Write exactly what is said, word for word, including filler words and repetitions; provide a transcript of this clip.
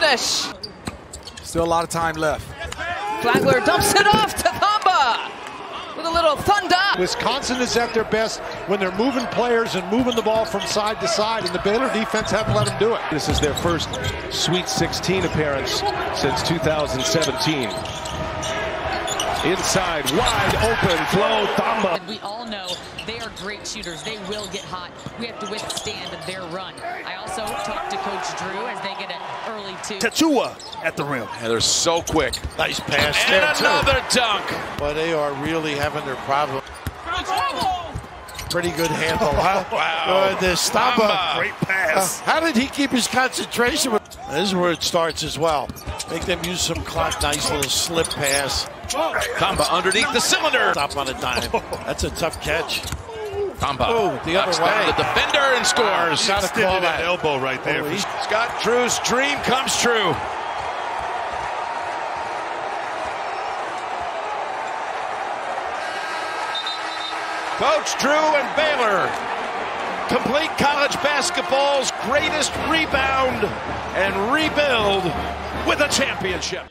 finish. Still a lot of time left. Flagler dumps it off to Thamba with a little thunder. Wisconsin is at their best when they're moving players and moving the ball from side to side, and the Baylor defense haven't let them do it. This is their first Sweet sixteen appearance since two thousand seventeen. Inside, wide open, Flo Thamba. We all know they are great shooters. They will get hot. We have to withstand their run. I also talked to Coach Drew as they get an early two. Tatua at the rim. And they're so quick. Nice pass. And there, another too. dunk. But they are really having their problem. Pretty good handle, huh? Wow. Uh, this Thamba. Great pass. Uh, how did he keep his concentration? This is where it starts as well. Make them use some clock. Nice little slip pass. Thamba underneath the cylinder. Stop on a dime. That's a tough catch. Thamba. Oh, the other way. The defender and scores. Got to call that elbow right there. Oh, Scott Drew's dream comes true. Coach Drew and Baylor complete college basketball's greatest rebound and rebuild with a championship.